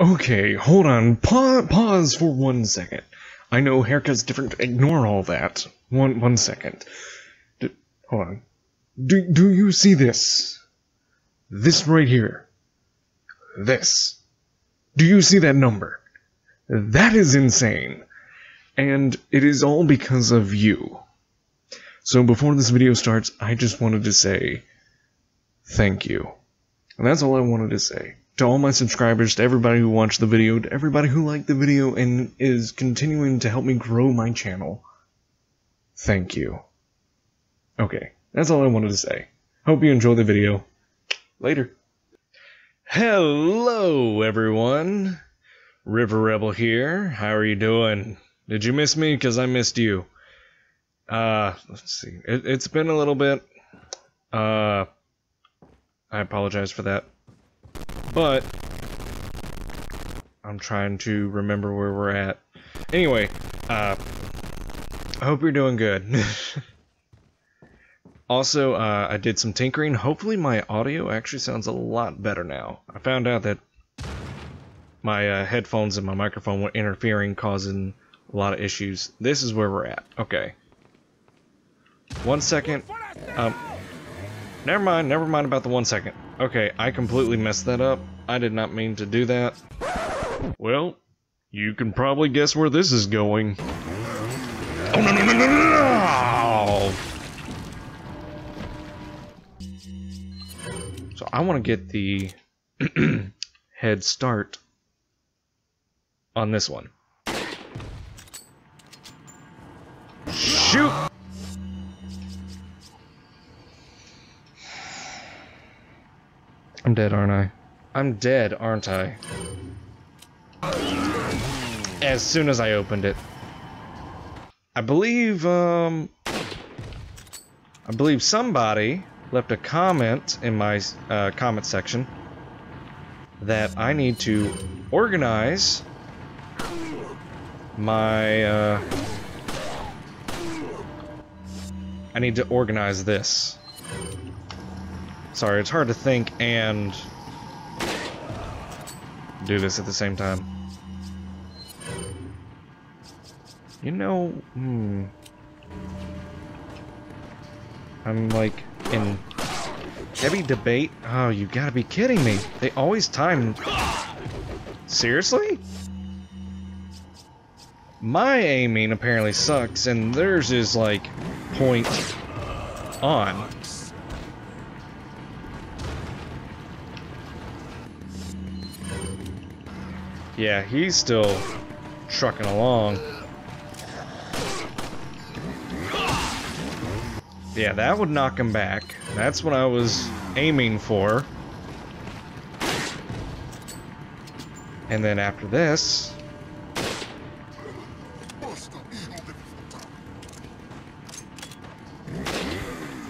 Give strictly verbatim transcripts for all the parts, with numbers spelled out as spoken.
Okay, hold on. Pa pause for one second. I know haircut's different. Ignore all that. One one second. D hold on. Do do you see this? This right here. This. Do you see that number? That is insane. And it is all because of you. So before this video starts, I just wanted to say thank you. And that's all I wanted to say. To all my subscribers, to everybody who watched the video, to everybody who liked the video and is continuing to help me grow my channel, thank you. Okay, that's all I wanted to say. Hope you enjoy the video. Later. Hello, everyone. River Rebel here. How are you doing? Did you miss me? Because I missed you. Uh, let's see. It, it's been a little bit. Uh, I apologize for that. But I'm trying to remember where we're at. Anyway, uh, I hope you're doing good. Also, uh, I did some tinkering. Hopefully my audio actually sounds a lot better now. I found out that my uh, headphones and my microphone were interfering, causing a lot of issues. This is where we're at. Okay. One second. Um, never mind. Never mind about the one second. Okay, I completely messed that up. I did not mean to do that. Well, you can probably guess where this is going. Oh, no, no, no, no, no, no! So I want to get the head start on this one. Shoot! I'm dead, aren't I? I'm dead, aren't I? As soon as I opened it. I believe, um... I believe somebody left a comment in my uh, comment section that I need to organize my, uh... I need to organize this. Sorry, it's hard to think and do this at the same time. You know, hmm. I'm like in heavy debate. Oh, you gotta be kidding me. They always time. Seriously? My aiming apparently sucks, and theirs is like point on. Yeah, he's still trucking along. Yeah, that would knock him back. That's what I was aiming for. And then after this...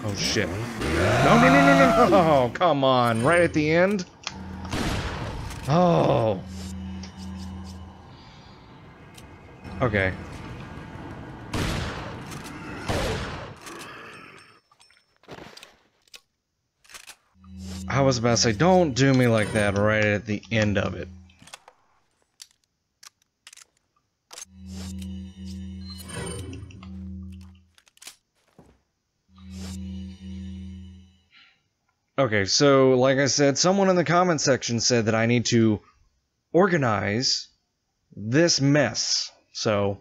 Oh, shit. No, no, no, no, no! Oh, come on. Right at the end? Oh... Okay. I was about to say, don't do me like that right at the end of it. Okay, so like I said, someone in the comment section said that I need to organize this mess. So,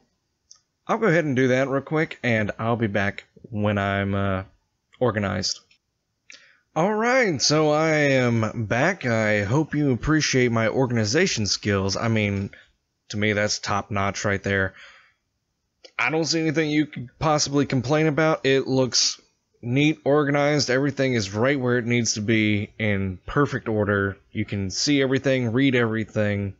I'll go ahead and do that real quick, and I'll be back when I'm uh, organized. Alright, so I am back. I hope you appreciate my organization skills. I mean, to me, that's top-notch right there. I don't see anything you could possibly complain about. It looks neat, organized. Everything is right where it needs to be in perfect order. You can see everything, read everything.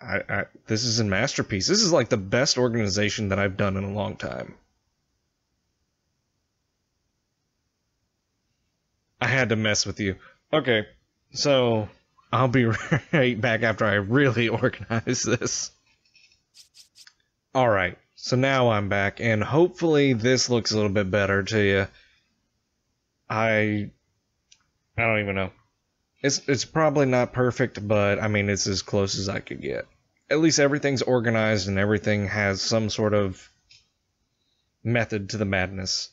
I, I, this is a masterpiece. This is like the best organization that I've done in a long time. I had to mess with you. Okay, so I'll be right back after I really organize this. Alright, so now I'm back, and hopefully this looks a little bit better to you. I... I don't even know. It's, it's probably not perfect, but I mean, it's as close as I could get. At least everything's organized and everything has some sort of method to the madness.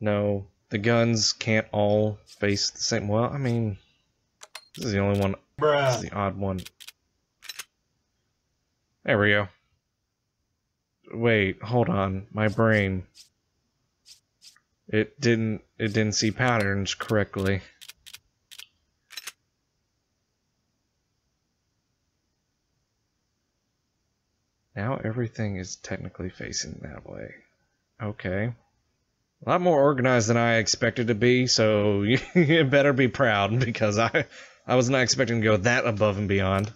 No, the guns can't all face the same. Well, I mean, this is the only one. Bruh. This is the odd one. There we go. Wait, hold on. My brain. It didn't. It didn't see patterns correctly. Now everything is technically facing that way. Okay. A lot more organized than I expected to be, so you better be proud, because I, I was not expecting to go that above and beyond.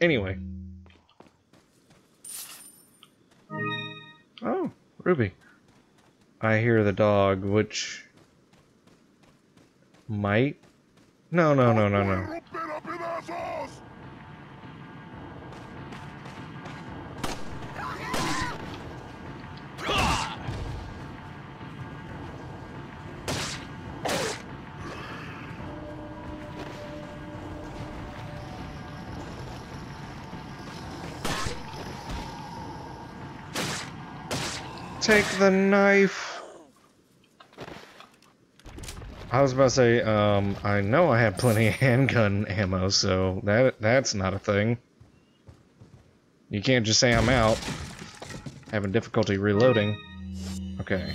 Anyway. Oh, Ruby. I hear the dog, which... might... No, no, no, no, no. Take the knife. I was about to say, um, I know I have plenty of handgun ammo, so that that's not a thing. You can't just say I'm out. Having difficulty reloading. Okay.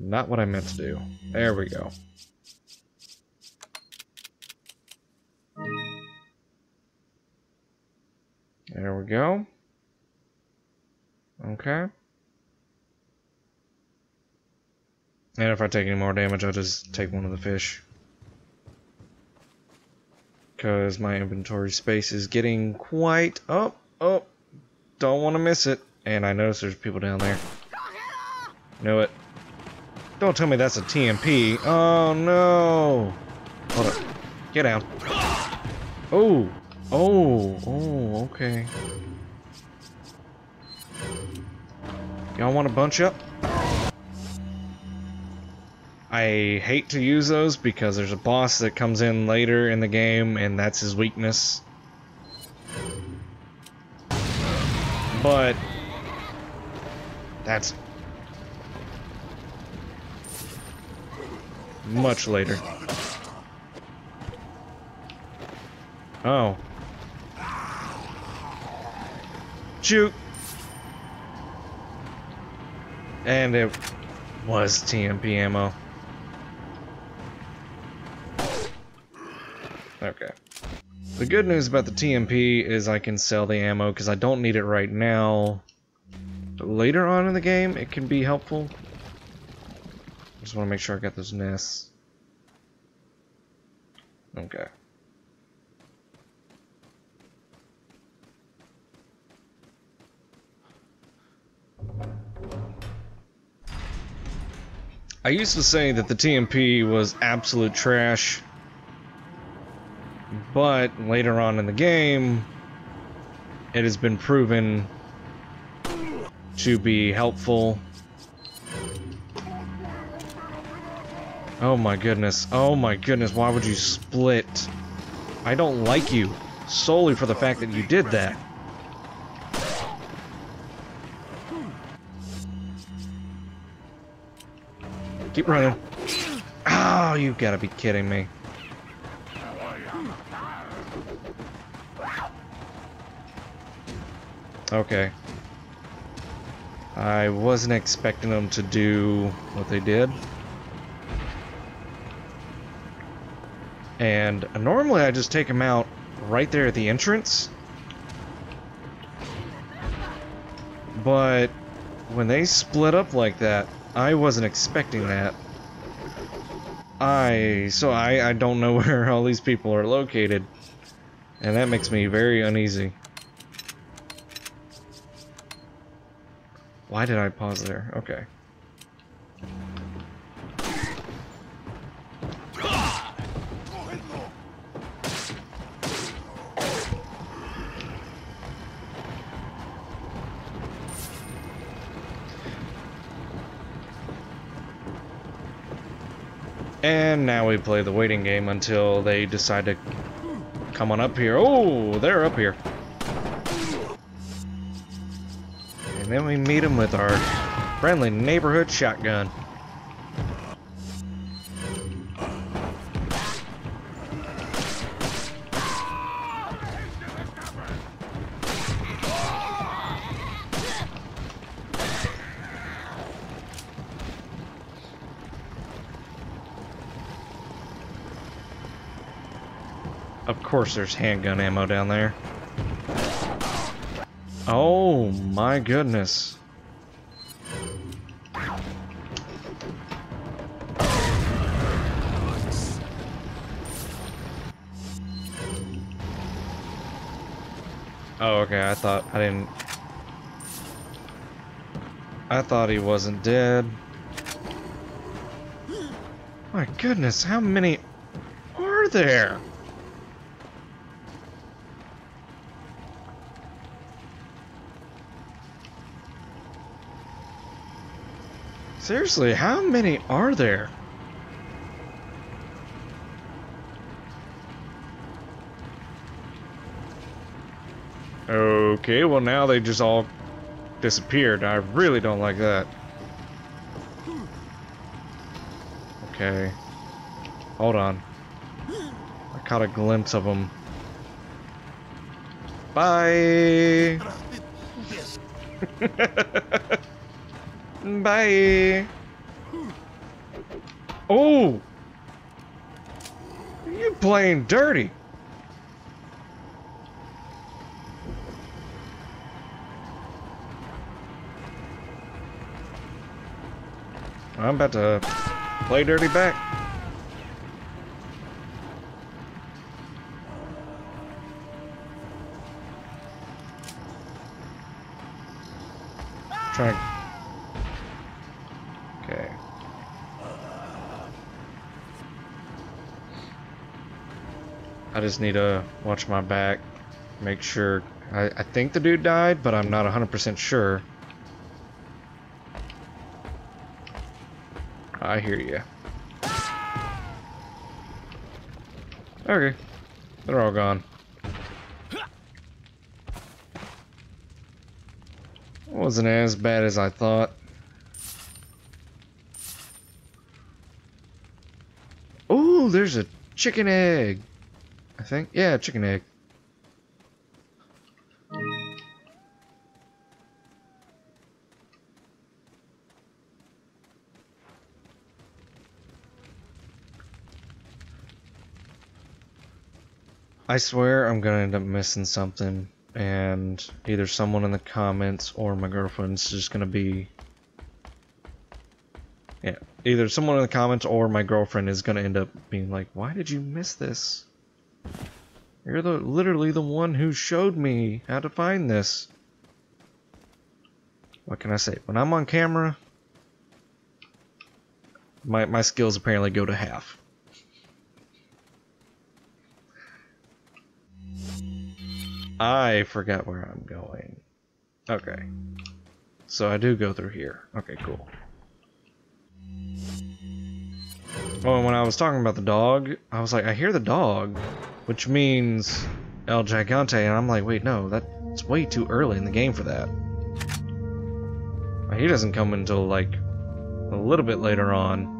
Not what I meant to do. There we go. There we go. Okay. And if I take any more damage, I'll just take one of the fish. Because my inventory space is getting quite up, up. Don't want to miss it. And I notice there's people down there. Know it. Don't tell me that's a T M P. Oh, no. Hold up. Get down. Oh. Oh. Oh, okay. Y'all want to bunch up? I hate to use those because there's a boss that comes in later in the game and that's his weakness. But that's much later. Oh. Shoot. And it was T M P ammo. Okay. The good news about the T M P is I can sell the ammo because I don't need it right now. But later on in the game, it can be helpful. I just want to make sure I got those nests. Okay. I used to say that the T M P was absolute trash, but later on in the game, it has been proven to be helpful. Oh my goodness, oh my goodness, why would you split? I don't like you, solely for the fact that you did that. Keep running. Oh, you've got to be kidding me. Okay. I wasn't expecting them to do what they did. And normally I just take them out right there at the entrance. But when they split up like that, I wasn't expecting that. I... so I, I don't know where all these people are located. And that makes me very uneasy. Why did I pause there? Okay. And now we play the waiting game until they decide to come on up here. Oh, they're up here. And then we meet them with our friendly neighborhood shotgun. Of course there's handgun ammo down there. Oh my goodness. Oh, okay, I thought I didn't... I thought he wasn't dead. My goodness, how many are there? Seriously, how many are there? Okay, well now they just all disappeared. I really don't like that. Okay. Hold on. I caught a glimpse of them. Bye! Bye. Oh, you're playing dirty. I'm about to play dirty back. Trying. I just need to watch my back, make sure. I, I think the dude died, but I'm not one hundred percent sure. I hear you. Okay, they're all gone. Wasn't as bad as I thought. Ooh, there's a chicken egg. I think, yeah, chicken egg. I swear I'm gonna end up missing something, and either someone in the comments or my girlfriend's just gonna be... Yeah, either someone in the comments or my girlfriend is gonna end up being like, why did you miss this? You're the literally the one who showed me how to find this. What can I say? When I'm on camera, my my skills apparently go to half. I forgot where I'm going. Okay. So I do go through here. Okay, cool. Well, when I was talking about the dog, I was like, I hear the dog, which means El Gigante, and I'm like, wait, no, that's way too early in the game for that. He doesn't come until, like, a little bit later on.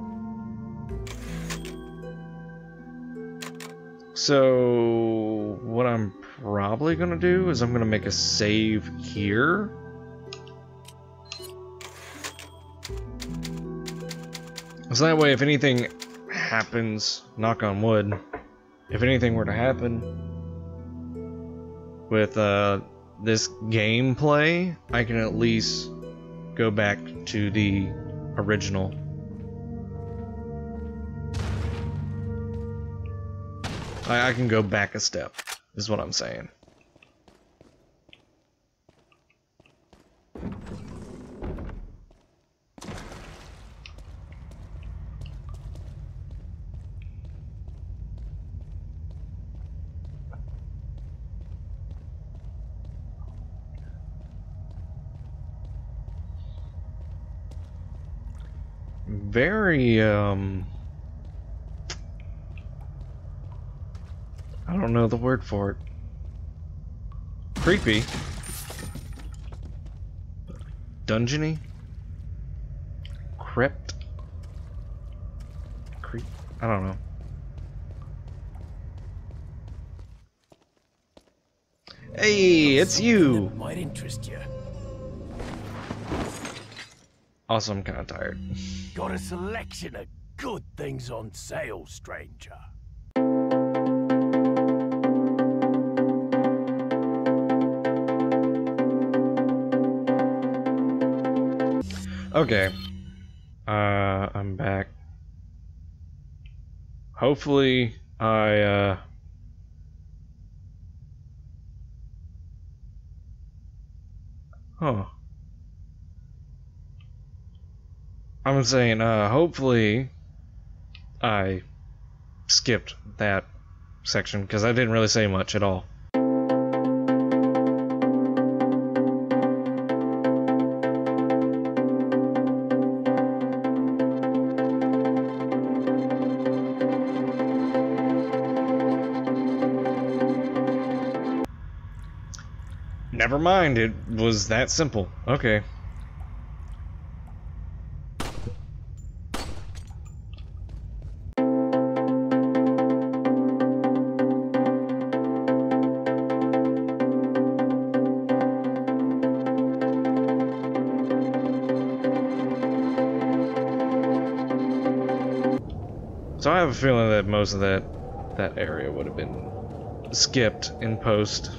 So, what I'm probably gonna do is I'm gonna make a save here. So that way, if anything happens, knock on wood, if anything were to happen with uh, this gameplay, I can at least go back to the original. I, I can go back a step, is what I'm saying. Very um I don't know the word for it. Creepy. Dungeony? Crypt? Creep? I don't know. Hey, it's you! That might interest you. Also, I'm kinda tired. Got a selection of good things on sale, stranger. Okay. Uh, I'm back. Hopefully, I, uh... Huh. I'm saying, uh, hopefully I skipped that section, because I didn't really say much at all. Never mind, it was that simple. Okay. So I have a feeling that most of that that area would have been skipped in post.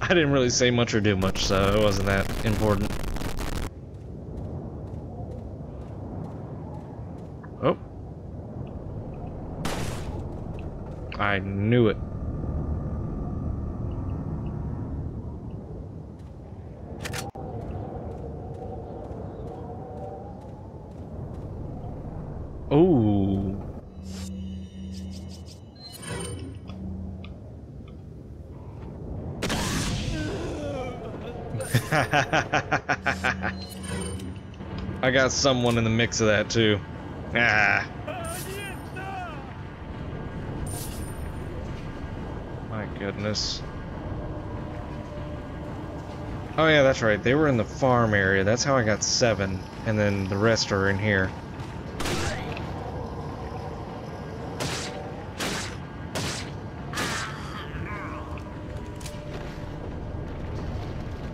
I didn't really say much or do much, so it wasn't that important. Oh. I knew it. Ooh. I got someone in the mix of that too. Ah. My goodness. Oh yeah, that's right. They were in the farm area. That's how I got seven, and then the rest are in here.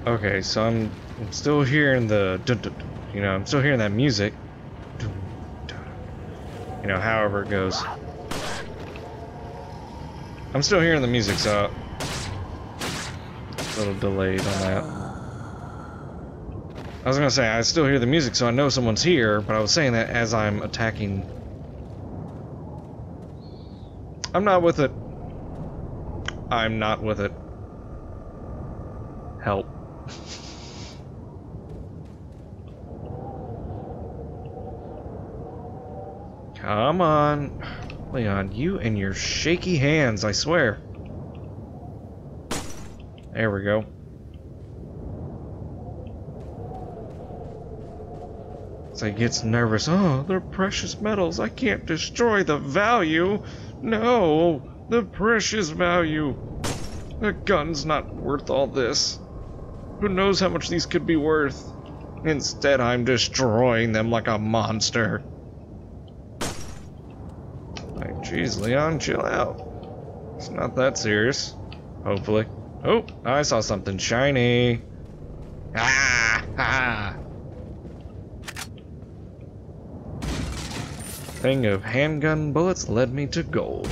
Okay, so I'm, I'm still hearing the, you know, I'm still hearing that music. You know, however it goes. I'm still hearing the music, so a little delayed on that. I was gonna say, I still hear the music, so I know someone's here, but I was saying that as I'm attacking. I'm not with it. I'm not with it. Help. Come on, Leon, you and your shaky hands, I swear. There we go. So he gets nervous. Oh, they're precious metals. I can't destroy the value. No, the precious value. The gun's not worth all this. Who knows how much these could be worth? Instead, I'm destroying them like a monster. Like, jeez, Leon, chill out. It's not that serious. Hopefully. Oh, I saw something shiny. Ah! Ha! Thing of handgun bullets led me to gold.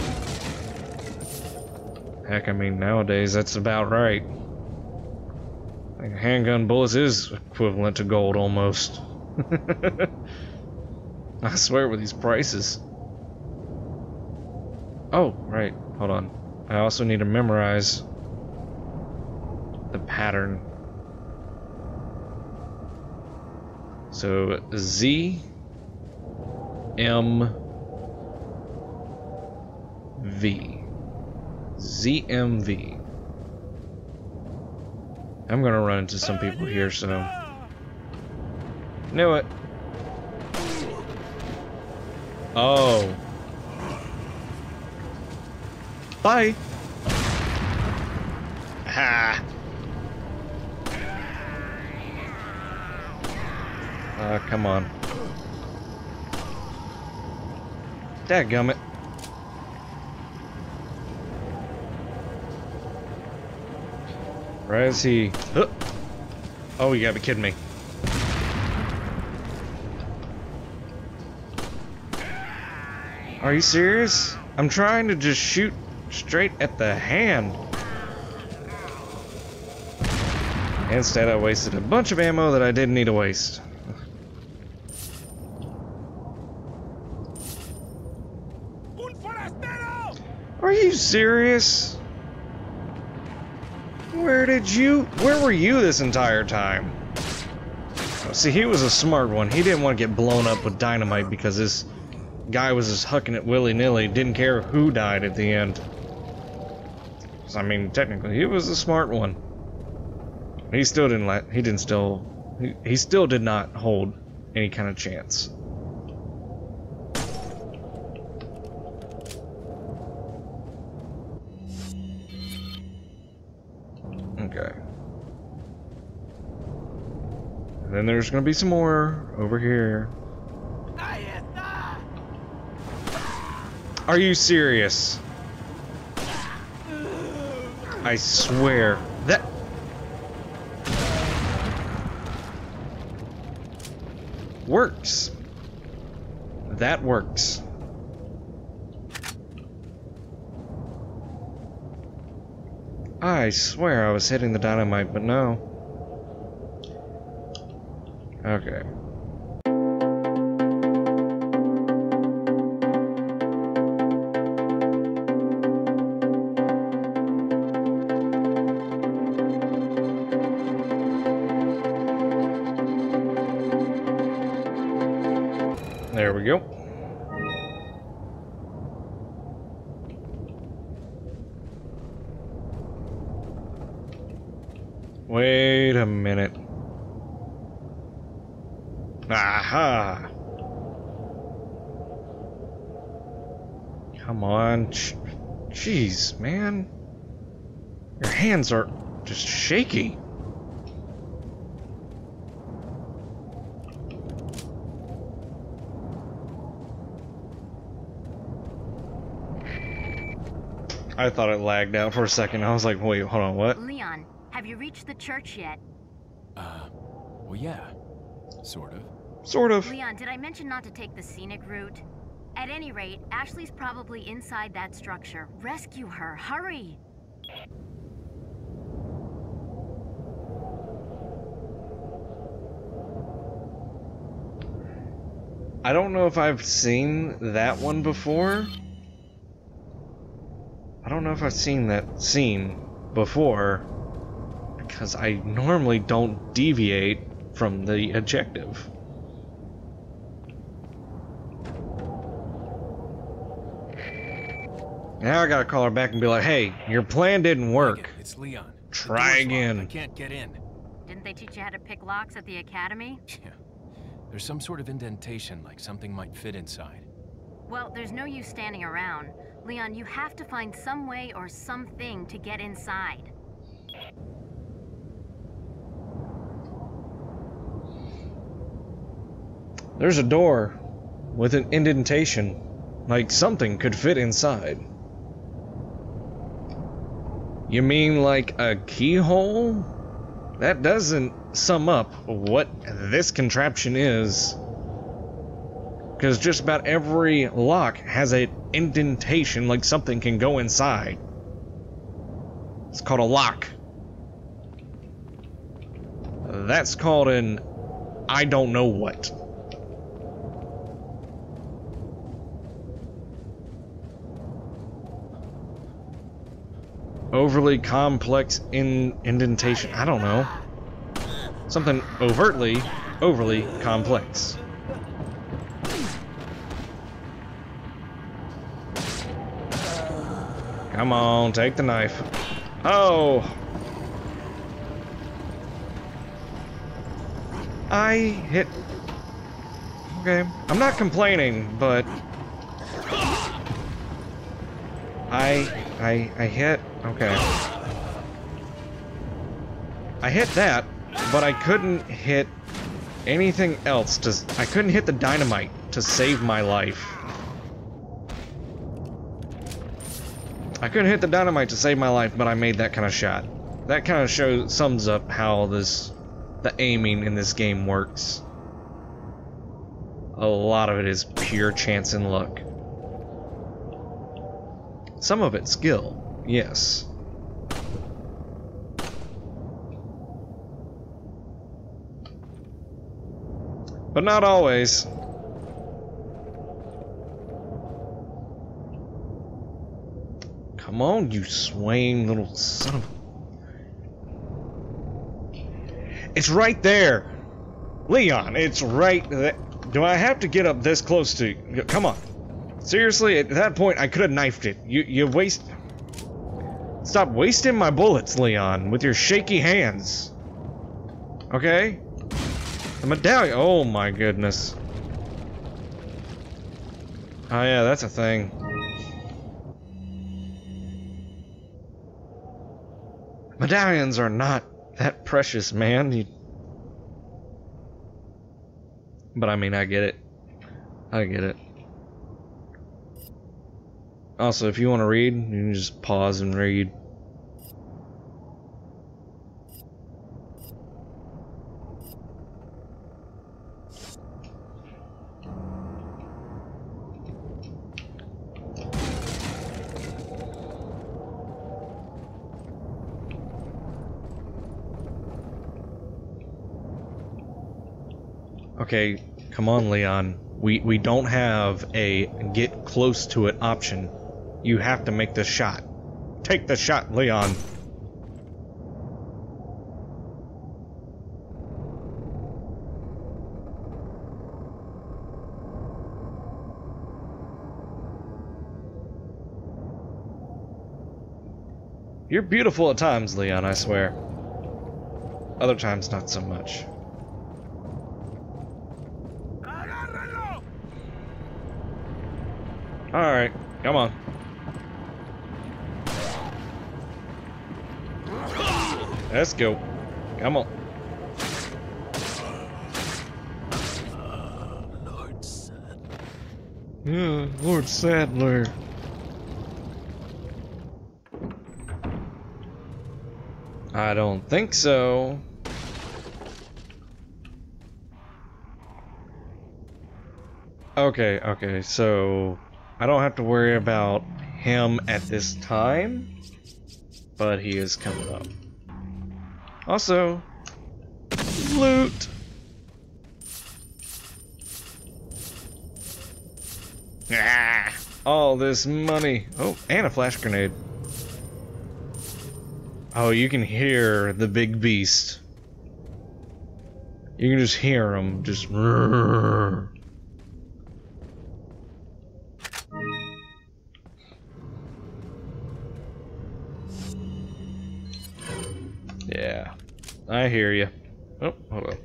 Heck, I mean, nowadays, that's about right. Handgun bullets is equivalent to gold almost. I swear with these prices. Oh, right. Hold on. I also need to memorize the pattern. So Z, M, V. Z M V. I'm going to run into some people here, so... Knew it. Oh. Bye. Ha. Ah, uh, come on. Dadgummit. Where is he? Huh. Oh, you gotta be kidding me. Are you serious? I'm trying to just shoot straight at the hand. Instead, I wasted a bunch of ammo that I didn't need to waste. Are you serious? Where did you... Where were you this entire time? Oh, see, he was a smart one. He didn't want to get blown up with dynamite because this guy was just hucking it willy-nilly, didn't care who died at the end. So, I mean, technically, he was the smart one. He still didn't let, he didn't still, he, he still did not hold any kind of chance. Okay. And then there's gonna be some more over here. Are you serious? I swear that... works. That works. I swear I was hitting the dynamite, but no. Okay. There we go. Wait a minute. Aha! Come on. Jeez, man. Your hands are just shaky. I thought it lagged out for a second. I was like, wait, hold on, what? Leon, have you reached the church yet? Uh, well, yeah. Sort of. Sort of. Leon, did I mention not to take the scenic route? At any rate, Ashley's probably inside that structure. Rescue her. Hurry! I don't know if I've seen that one before. I don't know if I've seen that scene before, because I normally don't deviate from the objective. Now I gotta call her back and be like, hey, your plan didn't work. It's Leon. Try again. I can't get in. Didn't they teach you how to pick locks at the academy? Yeah. There's some sort of indentation, like something might fit inside. Well, there's no use standing around. Leon, you have to find some way or something to get inside. There's a door with an indentation, like something could fit inside. You mean like a keyhole? That doesn't sum up what this contraption is. Because just about every lock has an indentation, like something can go inside. It's called a lock. That's called an I don't know what. Overly complex in indentation. I don't know. Something overtly, overly complex. Come on, take the knife. Oh! I hit... Okay, I'm not complaining, but... I I I hit. Okay. I hit that, but I couldn't hit anything else. To, I couldn't hit the dynamite to save my life. I couldn't hit the dynamite to save my life, but I made that kind of shot. That kind of shows sums up how this the aiming in this game works. A lot of it is pure chance and luck. Some of it's skill, yes. But not always. Come on, you swaying little son of a... It's right there! Leon, it's right there. Do I have to get up this close to you? Come on. Seriously, at that point, I could have knifed it. You, you waste... Stop wasting my bullets, Leon, with your shaky hands. Okay? The medallion... Oh, my goodness. Oh, yeah, that's a thing. Medallions are not that precious, man. You... But, I mean, I get it. I get it. Also, if you want to read, you can just pause and read. Okay, come on, Leon. We, we don't have a get close to it option. You have to make the shot. Take the shot, Leon. You're beautiful at times, Leon, I swear. Other times, not so much. Alright, come on. Let's go. Come on. Uh, Lord Sadler. Yeah, Lord Sadler. I don't think so. Okay, okay, so I don't have to worry about him at this time, but he is coming up. Also, loot! Ah, all this money. Oh, and a flash grenade. Oh, you can hear the big beast. You can just hear him just... Rrr. Yeah, I hear you. Oh, hold on.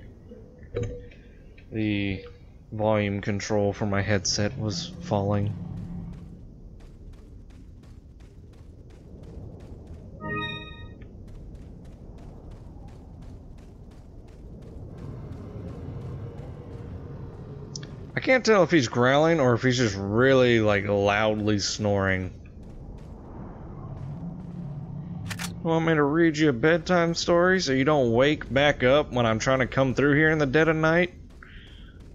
The volume control for my headset was falling. I can't tell if he's growling or if he's just really, like, loudly snoring. Want me to read you a bedtime story so you don't wake back up when I'm trying to come through here in the dead of night?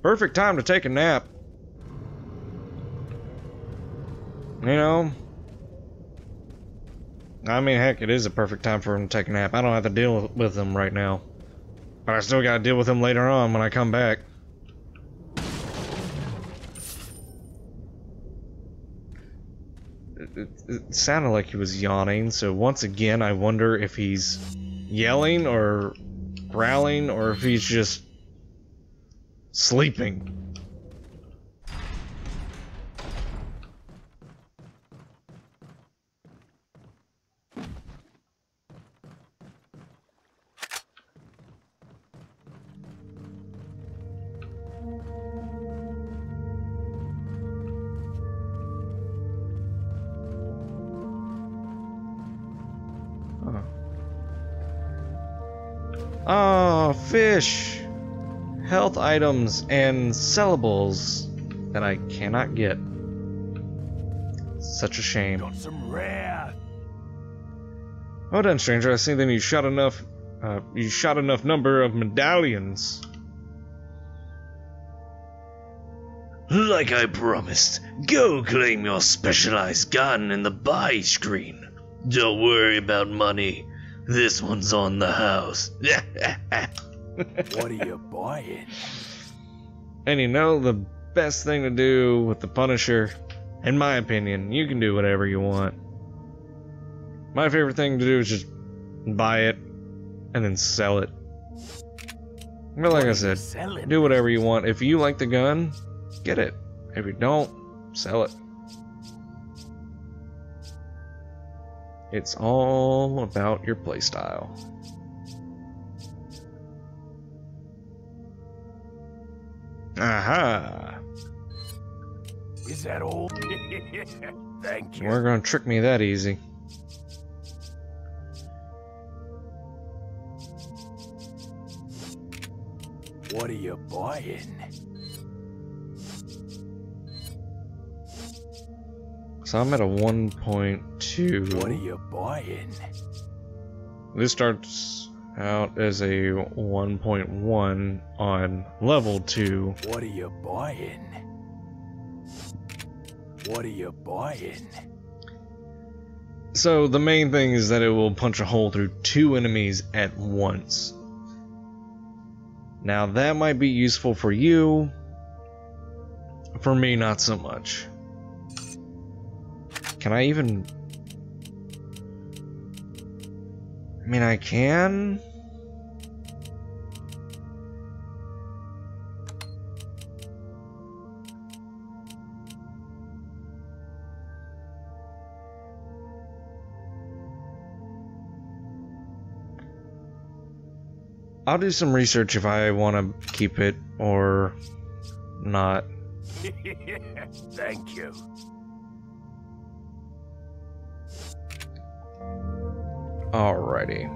Perfect time to take a nap. You know? I mean, heck, it is a perfect time for him to take a nap. I don't have to deal with him right now. But I still gotta deal with him later on when I come back. It, it sounded like he was yawning, so once again, I wonder if he's yelling or growling or if he's just sleeping. Ah, fish! Health items and sellables that I cannot get. Such a shame. Got some rare. Well done, stranger. I see that you shot enough. Uh, you shot enough number of medallions. Like I promised, go claim your specialized garden in the buy screen. Don't worry about money. This one's on the house. What are you buying? And you know, the best thing to do with the Punisher, in my opinion, you can do whatever you want. My favorite thing to do is just buy it and then sell it. But like I said, do whatever you want. If you like the gun, get it. If you don't, sell it. It's all about your playstyle. Aha! Is that all? Thank you. You weren't gonna trick me that easy. What are you buying? So I'm at a one point two. What are you buying? This starts out as a one point one on level two. What are you buying? What are you buying? So the main thing is that it will punch a hole through two enemies at once. Now that might be useful for you. For me, not so much. Can I even... I mean, I can... I'll do some research if I want to keep it or not. Thank you. Alrighty.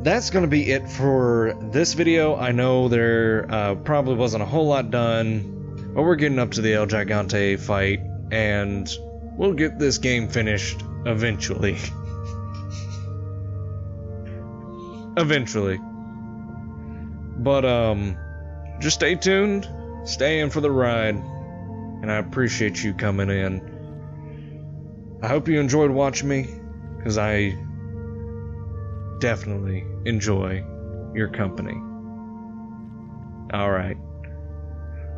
That's going to be it for this video. I know there uh, probably wasn't a whole lot done, but we're getting up to the El Gigante fight, and we'll get this game finished eventually. Eventually. But, um, just stay tuned, stay in for the ride, and I appreciate you coming in. I hope you enjoyed watching me, because I definitely enjoy your company. Alright.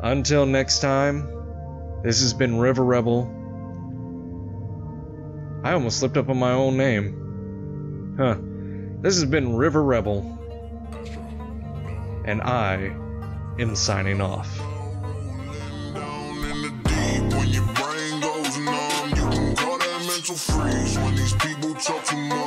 Until next time, this has been River Rebel. I almost slipped up on my own name. Huh. This has been River Rebel, and I am signing off. Down in the deep, when your brain goes numb, you can call that mental freeze when these people talk too much.